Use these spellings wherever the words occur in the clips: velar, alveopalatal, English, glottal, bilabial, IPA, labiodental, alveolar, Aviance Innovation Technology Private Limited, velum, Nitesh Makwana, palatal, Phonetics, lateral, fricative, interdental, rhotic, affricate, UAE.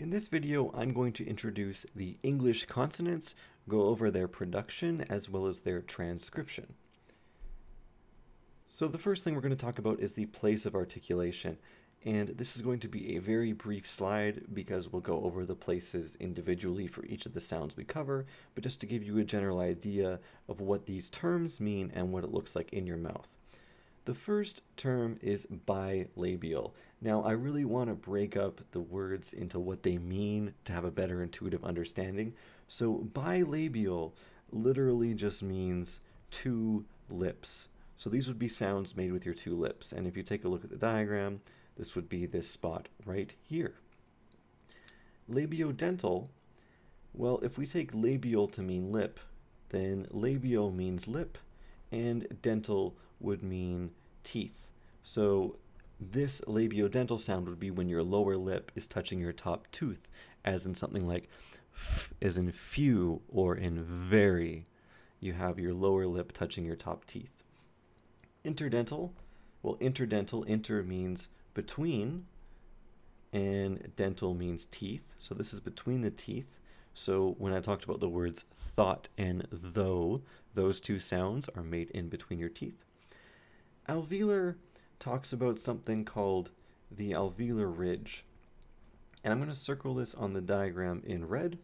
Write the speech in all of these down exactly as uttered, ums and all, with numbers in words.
In this video, I'm going to introduce the English consonants, go over their production as well as their transcription. So the first thing we're going to talk about is the place of articulation. And this is going to be a very brief slide because we'll go over the places individually for each of the sounds we cover, but just to give you a general idea of what these terms mean and what it looks like in your mouth. The first term is bilabial. Now, I really want to break up the words into what they mean to have a better intuitive understanding. So bilabial literally just means two lips. So these would be sounds made with your two lips. And if you take a look at the diagram, this would be this spot right here. Labiodental, well, if we take labial to mean lip, then labial means lip, and dental would mean teeth. So this labiodental sound would be when your lower lip is touching your top tooth, as in something like f, as in few or in very. You have your lower lip touching your top teeth. Interdental, well, interdental, inter means between, and dental means teeth. So this is between the teeth. So when I talked about the words thought and though, those two sounds are made in between your teeth. Alveolar talks about something called the alveolar ridge. And I'm going to circle this on the diagram in red.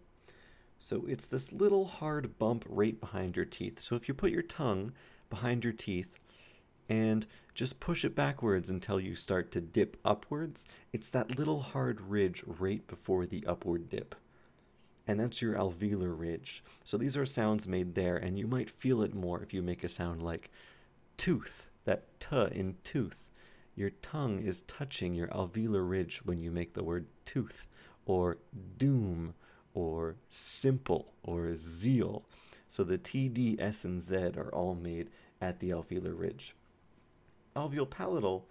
So it's this little hard bump right behind your teeth. So if you put your tongue behind your teeth and just push it backwards until you start to dip upwards, it's that little hard ridge right before the upward dip. And that's your alveolar ridge. So these are sounds made there, and you might feel it more if you make a sound like tooth, that t in tooth. Your tongue is touching your alveolar ridge when you make the word tooth, or doom, or simple, or zeal. So the T, D, S, and Z are all made at the alveolar ridge. Alveopalatal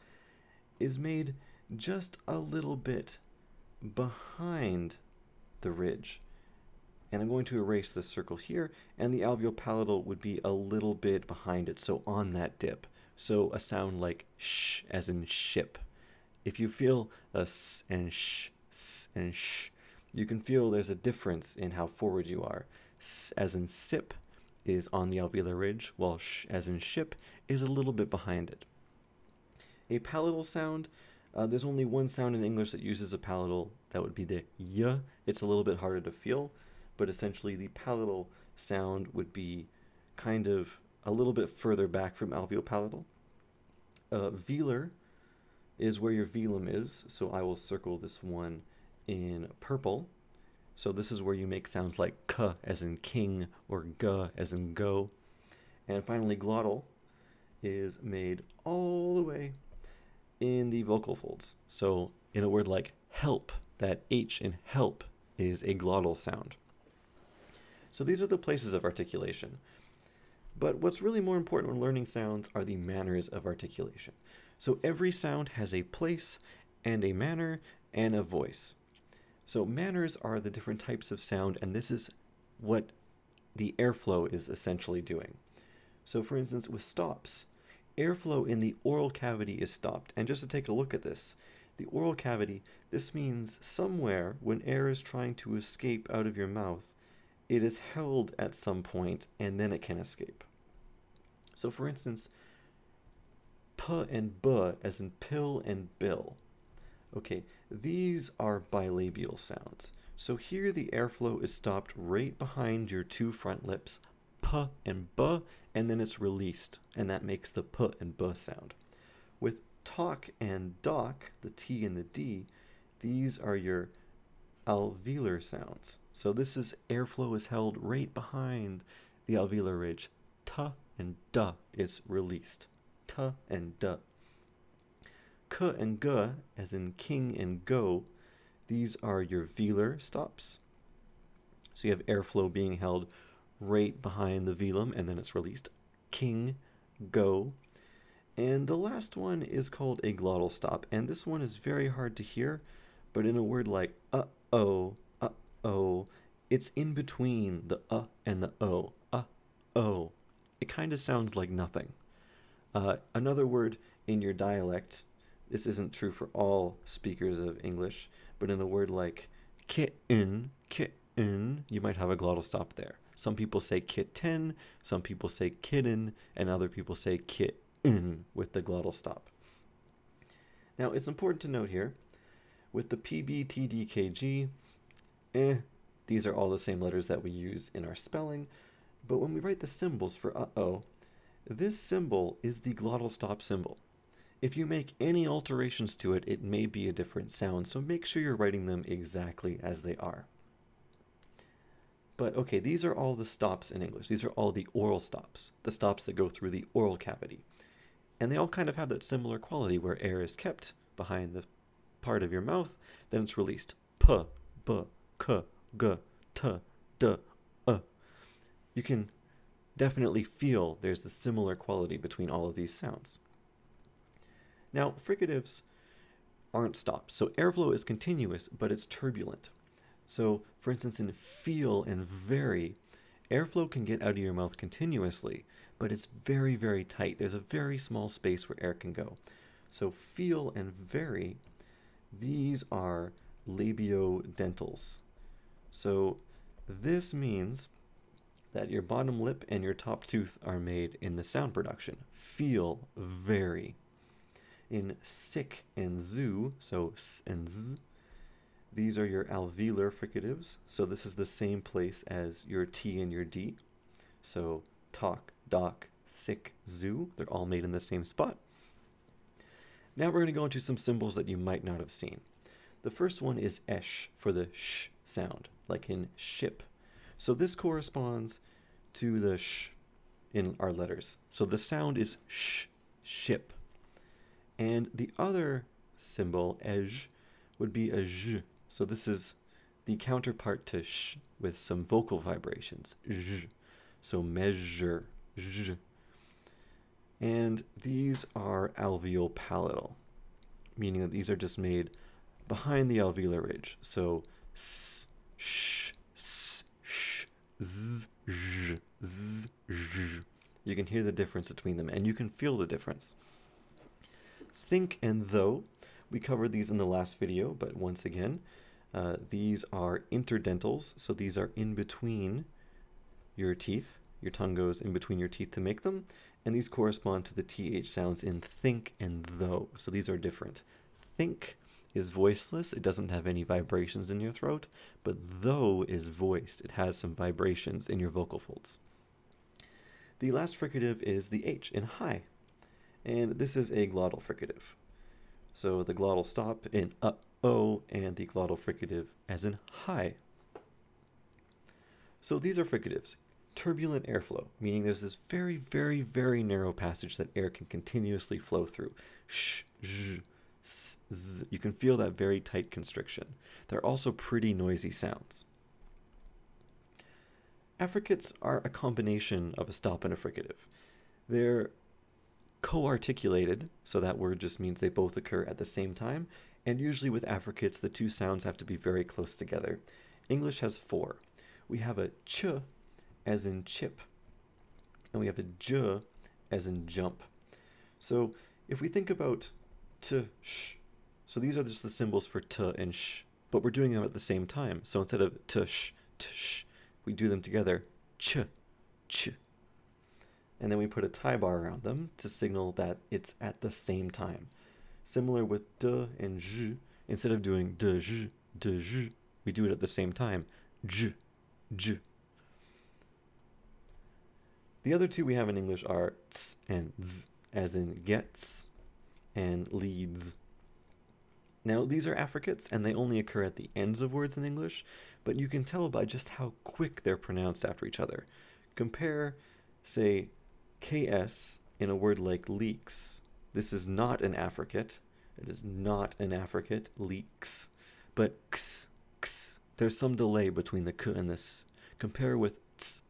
is made just a little bit behind the ridge. And I'm going to erase this circle here, and the alveopalatal would be a little bit behind it, so on that dip. So a sound like sh, as in ship. If you feel a s and sh, s and sh, you can feel there's a difference in how forward you are. S as in sip is on the alveolar ridge, while sh as in ship is a little bit behind it. A palatal sound, uh, there's only one sound in English that uses a palatal. That would be the y. It's a little bit harder to feel. But essentially the palatal sound would be kind of a little bit further back from alveopalatal. Uh, velar is where your velum is, so I will circle this one in purple. So this is where you make sounds like k as in king or g as in go. And finally, glottal is made all the way in the vocal folds. So in a word like help, that h in help is a glottal sound. So these are the places of articulation. But what's really more important when learning sounds are the manners of articulation. So every sound has a place and a manner and a voice. So manners are the different types of sound, and this is what the airflow is essentially doing. So for instance, with stops, airflow in the oral cavity is stopped. And just to take a look at this, the oral cavity, this means somewhere when air is trying to escape out of your mouth, it is held at some point, and then it can escape. So for instance, p and b, as in pill and bill. Okay, these are bilabial sounds. So here the airflow is stopped right behind your two front lips, p and b, and then it's released, and that makes the p and b sound. With talk and doc, the t and the d, these are your alveolar sounds. So this is airflow is held right behind the alveolar ridge. Ta and da is released. Ta and da. K and g, as in king and go, these are your velar stops. So you have airflow being held right behind the velum, and then it's released. King, go. And the last one is called a glottal stop, and this one is very hard to hear, but in a word like uh, oh, uh, oh, it's in between the uh and the oh, uh, oh. It kind of sounds like nothing. Uh, another word in your dialect, this isn't true for all speakers of English, but in a word like kitten, kitten, you might have a glottal stop there. Some people say kitten, some people say kitten, and other people say kitten with the glottal stop. Now, it's important to note here, with the P B T D K G, eh, these are all the same letters that we use in our spelling, but when we write the symbols for uh-oh, this symbol is the glottal stop symbol. If you make any alterations to it, it may be a different sound, so make sure you're writing them exactly as they are. But okay, these are all the stops in English. These are all the oral stops, the stops that go through the oral cavity. And they all kind of have that similar quality where air is kept behind the part of your mouth, then it's released. P, B, K, G, T, D, uh. You can definitely feel there's the similar quality between all of these sounds. Now, fricatives aren't stopped, so airflow is continuous, but it's turbulent. So, for instance, in feel and very, airflow can get out of your mouth continuously, but it's very, very tight. There's a very small space where air can go. So feel and very, these are labiodentals. So this means that your bottom lip and your top tooth are made in the sound production. Feel, very. In sick and zoo, so s and z, these are your alveolar fricatives, so this is the same place as your T and your D. So talk, doc, sick, zoo, they're all made in the same spot. Now we're going to go into some symbols that you might not have seen. The first one is esh for the sh sound, like in ship. So this corresponds to the sh in our letters. So the sound is sh, ship. And the other symbol, ej, would be a zh. So this is the counterpart to sh with some vocal vibrations. Zh. So measure. Zh. And these are alveopalatal, meaning that these are just made behind the alveolar ridge. So s, sh, s, sh, z, z, z, z. You can hear the difference between them, and you can feel the difference. Think and though. We covered these in the last video, but once again, uh, these are interdentals, so these are in between your teeth. Your tongue goes in between your teeth to make them, and these correspond to the T H sounds in think and though, so these are different. Think is voiceless, it doesn't have any vibrations in your throat, but though is voiced, it has some vibrations in your vocal folds. The last fricative is the H in high, and this is a glottal fricative. So the glottal stop in uh-oh and the glottal fricative as in high. So these are fricatives. Turbulent airflow, meaning there's this very, very, very narrow passage that air can continuously flow through. Sh, sh, s, z. You can feel that very tight constriction. They're also pretty noisy sounds. Affricates are a combination of a stop and a fricative. They're co-articulated, so that word just means they both occur at the same time, and usually with affricates the two sounds have to be very close together. English has four. We have a ch as in chip, and we have a j as in jump. So if we think about t, sh, so these are just the symbols for t and sh, but we're doing them at the same time. So instead of t, sh, t, sh, we do them together, ch, ch. And then we put a tie bar around them to signal that it's at the same time. Similar with d and j, instead of doing d, j, d, j, we do it at the same time, j, j. The other two we have in English are ts and z, as in gets and leads. Now these are affricates and they only occur at the ends of words in English, but you can tell by just how quick they're pronounced after each other. Compare, say, K S in a word like leaks. This is not an affricate. It is not an affricate. Leaks. But x, x, there's some delay between the k and the s. Compare with ts,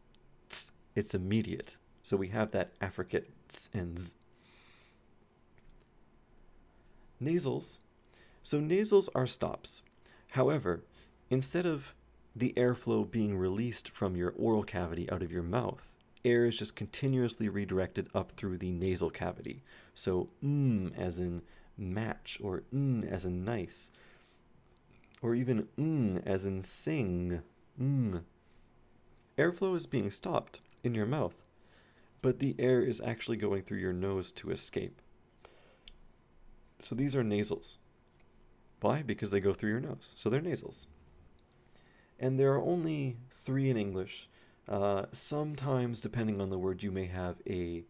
ts, it's immediate. So we have that affricate ts and z. Nasals. So nasals are stops. However, instead of the airflow being released from your oral cavity out of your mouth, air is just continuously redirected up through the nasal cavity. So, mm as in match, or mm as in nice, or even ng as in sing, ng. Airflow is being stopped in your mouth, but the air is actually going through your nose to escape. So these are nasals. Why? Because they go through your nose, so they're nasals. And there are only three in English. Uh, sometimes, depending on the word, you may have a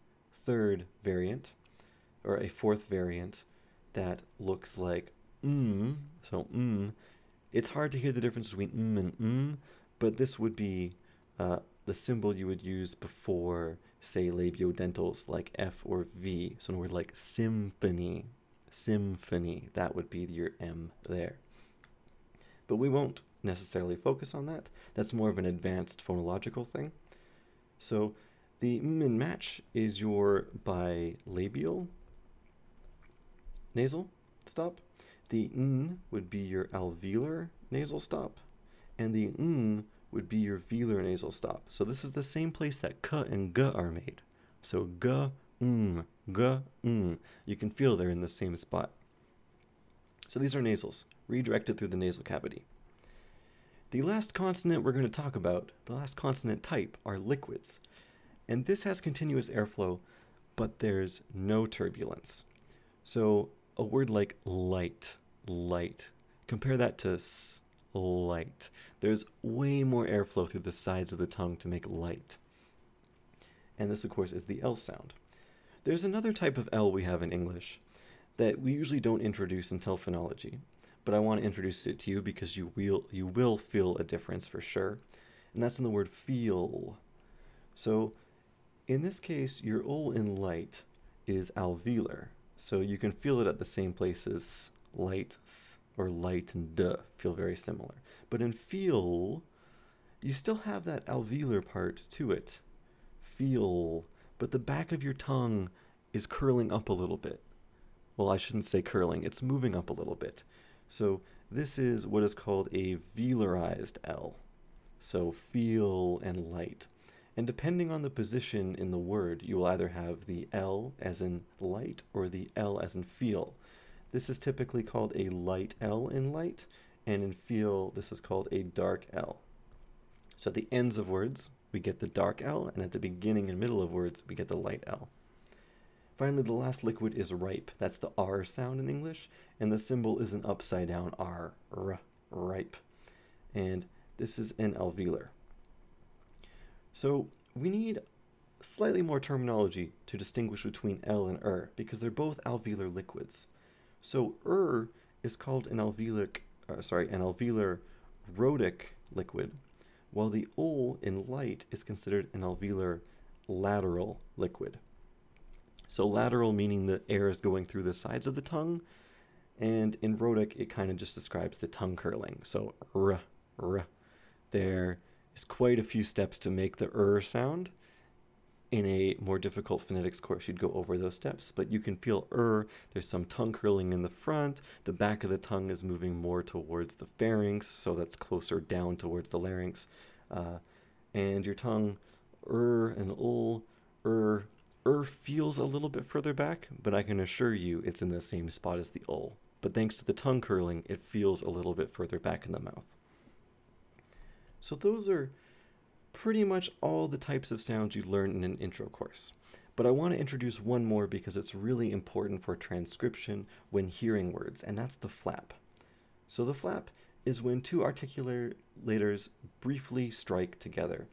third variant or a fourth variant that looks like mm, so mm. It's hard to hear the difference between mm and mm, but this would be uh, the symbol you would use before, say, labiodentals like F or V. So a word like symphony, symphony, that would be your M there. But we won't necessarily focus on that. That's more of an advanced phonological thing. So the m in match is your bilabial nasal stop. The n would be your alveolar nasal stop, and the ng would be your velar nasal stop. So this is the same place that k and g are made. So g, ng, g, ng. You can feel they're in the same spot. So these are nasals, redirected through the nasal cavity. The last consonant we're going to talk about, the last consonant type, are liquids. And this has continuous airflow, but there's no turbulence. So a word like light, light, compare that to s, light. There's way more airflow through the sides of the tongue to make light. And this, of course, is the L sound. There's another type of L we have in English that we usually don't introduce until phonology, but I want to introduce it to you because you will, you will feel a difference for sure. And that's in the word feel. So in this case, your O in light is alveolar. So you can feel it at the same place as light s, or light and d, feel very similar. But in feel, you still have that alveolar part to it, feel, but the back of your tongue is curling up a little bit. Well, I shouldn't say curling, it's moving up a little bit. So this is what is called a velarized L. So feel and light. And depending on the position in the word, you will either have the L as in light or the L as in feel. This is typically called a light L in light, and in feel, this is called a dark L. So at the ends of words, we get the dark L, and at the beginning and middle of words, we get the light L. Finally, the last liquid is ripe. That's the R sound in English, and the symbol is an upside down R, r, ripe. And this is an alveolar. So we need slightly more terminology to distinguish between L and R, because they're both alveolar liquids. So R is called an alveolic, uh, sorry, an alveolar rhotic liquid, while the O in light is considered an alveolar lateral liquid. So lateral meaning the air is going through the sides of the tongue, and in rhotic it kind of just describes the tongue curling. So r, r, there is quite a few steps to make the r sound. In a more difficult phonetics course, you'd go over those steps, but you can feel r, there's some tongue curling in the front, the back of the tongue is moving more towards the pharynx, so that's closer down towards the larynx, uh, and your tongue, r and ul, r, R feels a little bit further back, but I can assure you it's in the same spot as the ul. But thanks to the tongue curling, it feels a little bit further back in the mouth. So those are pretty much all the types of sounds you learn in an intro course. But I want to introduce one more because it's really important for transcription when hearing words, and that's the flap. So the flap is when two articulators briefly strike together.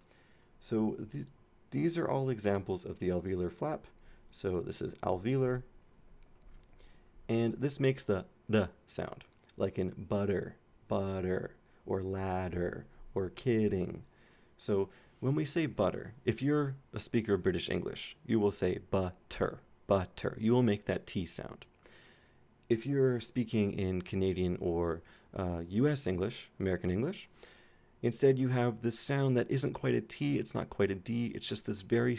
So the These are all examples of the alveolar flap. So this is alveolar, and this makes the the sound, like in butter, butter, or ladder, or kidding. So when we say butter, if you're a speaker of British English, you will say butter, butter. You will make that T sound. If you're speaking in Canadian or uh, U S English, American English, instead, you have this sound that isn't quite a T, it's not quite a D, it's just this very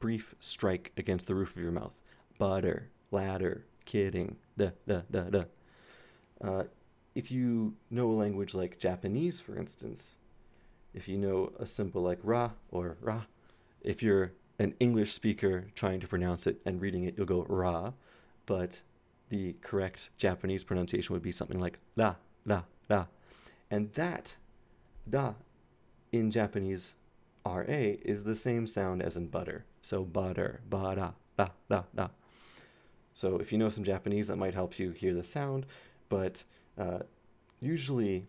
brief strike against the roof of your mouth. Butter, ladder, kidding, da, da, da, da. Uh, if you know a language like Japanese, for instance, if you know a symbol like ra or ra, if you're an English speaker trying to pronounce it and reading it, you'll go ra, but the correct Japanese pronunciation would be something like la, la, da. And that da in Japanese R A is the same sound as in butter. So butter, ba-da, da, da, da. So if you know some Japanese, that might help you hear the sound, but uh, usually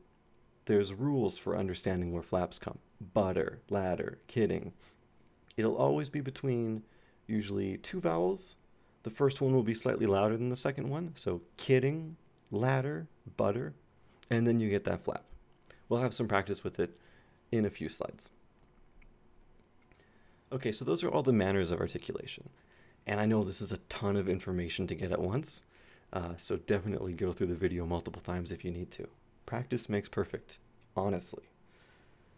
there's rules for understanding where flaps come. Butter, ladder, kidding. It'll always be between usually two vowels. The first one will be slightly louder than the second one. So kidding, ladder, butter, and then you get that flap. We'll have some practice with it in a few slides. Okay, so those are all the manners of articulation. And I know this is a ton of information to get at once, uh, so definitely go through the video multiple times if you need to. Practice makes perfect, honestly.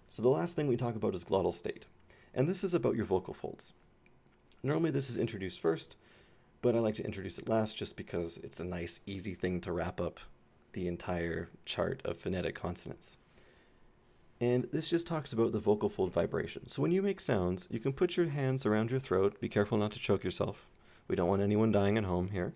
So the last thing we talk about is glottal state. And this is about your vocal folds. Normally this is introduced first, but I like to introduce it last just because it's a nice, easy thing to wrap up the entire chart of phonetic consonants. And this just talks about the vocal fold vibration. So when you make sounds, you can put your hands around your throat. Be careful not to choke yourself. We don't want anyone dying at home here.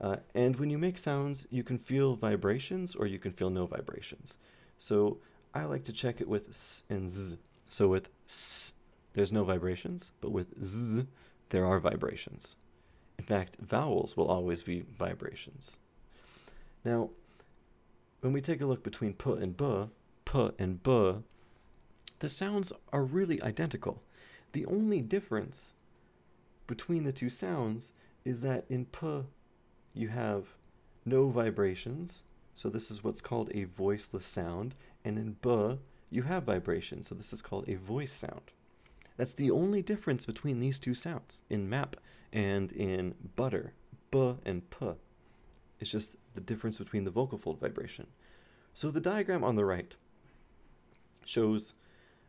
Uh, and when you make sounds, you can feel vibrations or you can feel no vibrations. So I like to check it with s and z. So with s, there's no vibrations, but with z, there are vibrations. In fact, vowels will always be vibrations. Now, when we take a look between p and b, p and b, the sounds are really identical. The only difference between the two sounds is that in p, you have no vibrations, so this is what's called a voiceless sound, and in b, you have vibrations, so this is called a voice sound. That's the only difference between these two sounds in map and in butter, b and p. It's just the difference between the vocal fold vibration. So the diagram on the right shows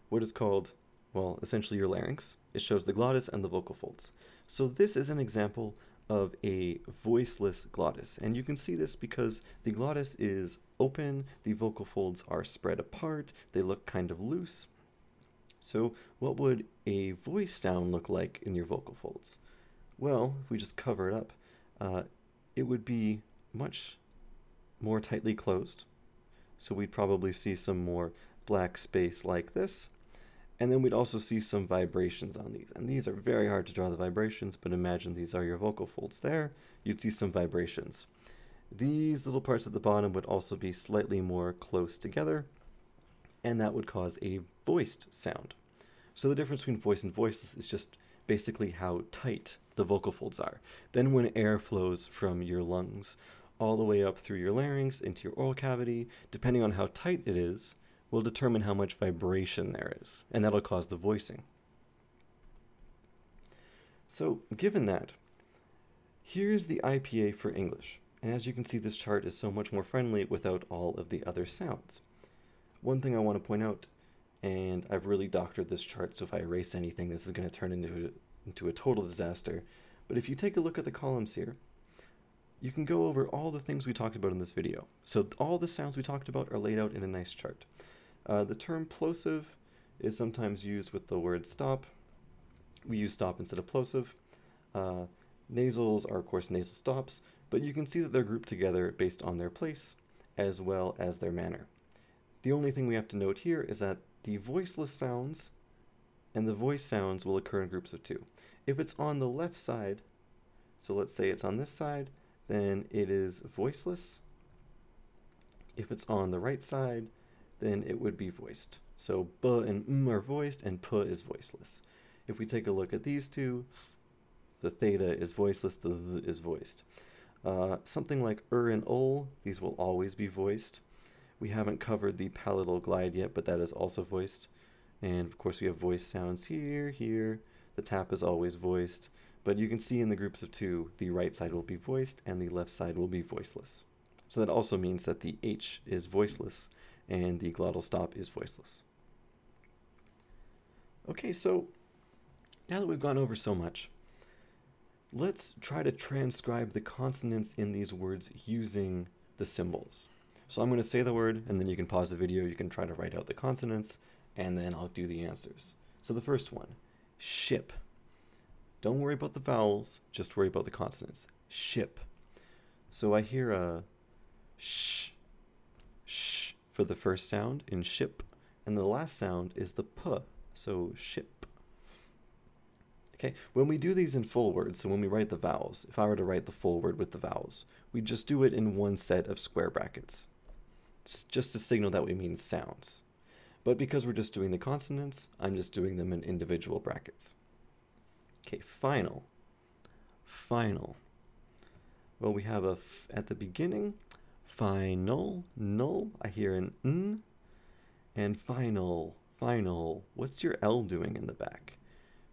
what is called, well, essentially your larynx. It shows the glottis and the vocal folds. So this is an example of a voiceless glottis. And you can see this because the glottis is open, the vocal folds are spread apart, they look kind of loose. So what would a voice sound look like in your vocal folds? Well, if we just cover it up, uh, it would be much more tightly closed. So we'd probably see some more black space like this. And then we'd also see some vibrations on these. And these are very hard to draw the vibrations, but imagine these are your vocal folds there. You'd see some vibrations. These little parts at the bottom would also be slightly more close together. And that would cause a voiced sound. So the difference between voice and voiceless is just basically how tight the vocal folds are. Then when air flows from your lungs all the way up through your larynx into your oral cavity, depending on how tight it is, will determine how much vibration there is, and that'll cause the voicing. So given that, here's the I P A for English. And as you can see, this chart is so much more friendly without all of the other sounds. One thing I want to point out, and I've really doctored this chart, so if I erase anything, this is going to turn into a, into a total disaster. But if you take a look at the columns here, you can go over all the things we talked about in this video. So all the sounds we talked about are laid out in a nice chart. Uh, the term plosive is sometimes used with the word stop. We use stop instead of plosive. Uh, nasals are, of course, nasal stops, but you can see that they're grouped together based on their place as well as their manner. The only thing we have to note here is that the voiceless sounds and the voice sounds will occur in groups of two. If it's on the left side, so let's say it's on this side, then it is voiceless. If it's on the right side, then it would be voiced. So b and m are voiced and p is voiceless. If we take a look at these two, the theta is voiceless, the th is voiced. Uh, something like er and ol, these will always be voiced. We haven't covered the palatal glide yet, but that is also voiced. And of course we have voice sounds here, here. The tap is always voiced. But you can see in the groups of two, the right side will be voiced and the left side will be voiceless. So that also means that the H is voiceless and the glottal stop is voiceless. Okay, so now that we've gone over so much, let's try to transcribe the consonants in these words using the symbols. So I'm going to say the word and then you can pause the video, you can try to write out the consonants, and then I'll do the answers. So the first one, ship. Don't worry about the vowels, just worry about the consonants. Ship. So I hear a sh, sh, for the first sound in ship, and the last sound is the p, so ship. Okay, when we do these in full words, so when we write the vowels, if I were to write the full word with the vowels, we just do it in one set of square brackets, just to signal that we mean sounds. But because we're just doing the consonants, I'm just doing them in individual brackets. Okay, final, final. Well, we have a f at the beginning, final, null, I hear an n, and final, final. What's your L doing in the back?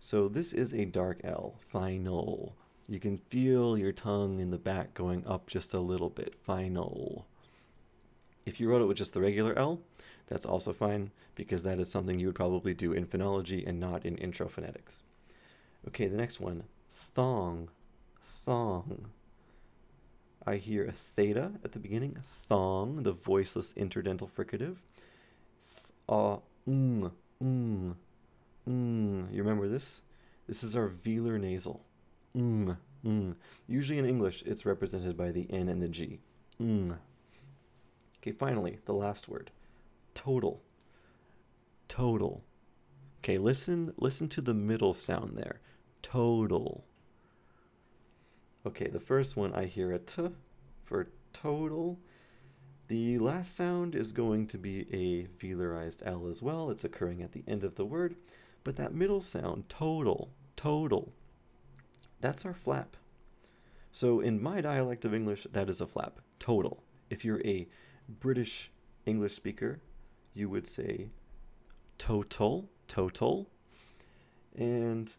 So this is a dark L, final. You can feel your tongue in the back going up just a little bit, final. If you wrote it with just the regular L, that's also fine, because that is something you would probably do in phonology and not in intro phonetics. Okay, the next one, thong, thong. I hear a theta at the beginning, thong, the voiceless interdental fricative. Th-ah, mm, mm. Mm, you remember this? This is our velar nasal. Mm, mm. Usually in English, it's represented by the N and the G. Mm. Okay, finally, the last word. Total. Total. Okay, listen, listen to the middle sound there. Total. Okay, the first one, I hear a T for total. The last sound is going to be a velarized L as well. It's occurring at the end of the word. But that middle sound, total, total, that's our flap. So in my dialect of English, that is a flap, total. If you're a British English speaker, you would say total, total. And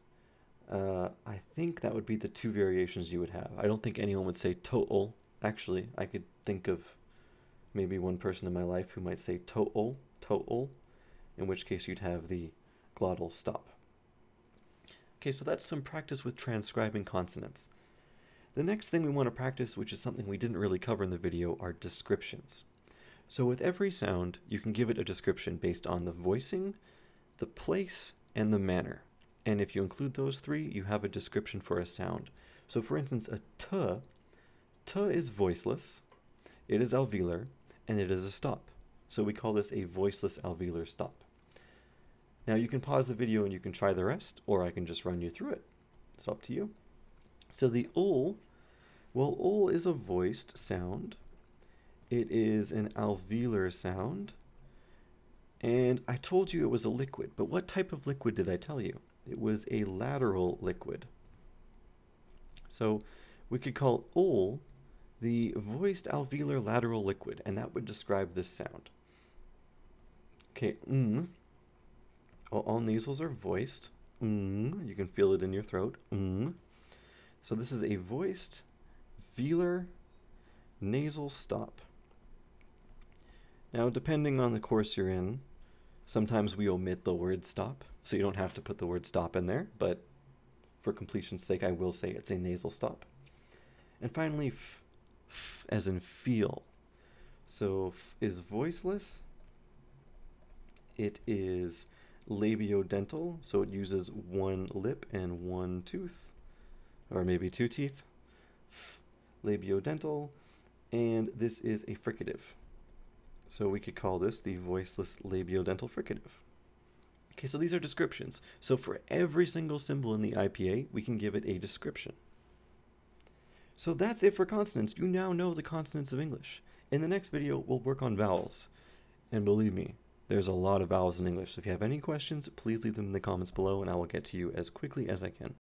uh, I think that would be the two variations you would have. I don't think anyone would say total. Actually, I could think of maybe one person in my life who might say total, total, in which case you'd have the glottal stop. Okay, so that's some practice with transcribing consonants. The next thing we want to practice, which is something we didn't really cover in the video, are descriptions. So with every sound, you can give it a description based on the voicing, the place, and the manner. And if you include those three, you have a description for a sound. So for instance, a t, t is voiceless, it is alveolar, and it is a stop. So we call this a voiceless alveolar stop. Now you can pause the video and you can try the rest, or I can just run you through it. It's up to you. So the ol, well, ol is a voiced sound, it is an alveolar sound, and I told you it was a liquid, but what type of liquid did I tell you? It was a lateral liquid. So we could call ol the voiced alveolar lateral liquid, and that would describe this sound. Okay, mm, well, all nasals are voiced, mm, you can feel it in your throat, mm. So this is a voiced, velar, nasal stop. Now, depending on the course you're in, sometimes we omit the word stop, so you don't have to put the word stop in there, but for completion's sake, I will say it's a nasal stop. And finally, f, f as in feel. So f is voiceless, it is labiodental, so it uses one lip and one tooth, or maybe two teeth, f, labiodental, and this is a fricative. So we could call this the voiceless labiodental fricative. Okay, so these are descriptions. So for every single symbol in the I P A, we can give it a description. So that's it for consonants. You now know the consonants of English. In the next video, we'll work on vowels. And believe me, there's a lot of vowels in English. So if you have any questions, please leave them in the comments below and I will get to you as quickly as I can.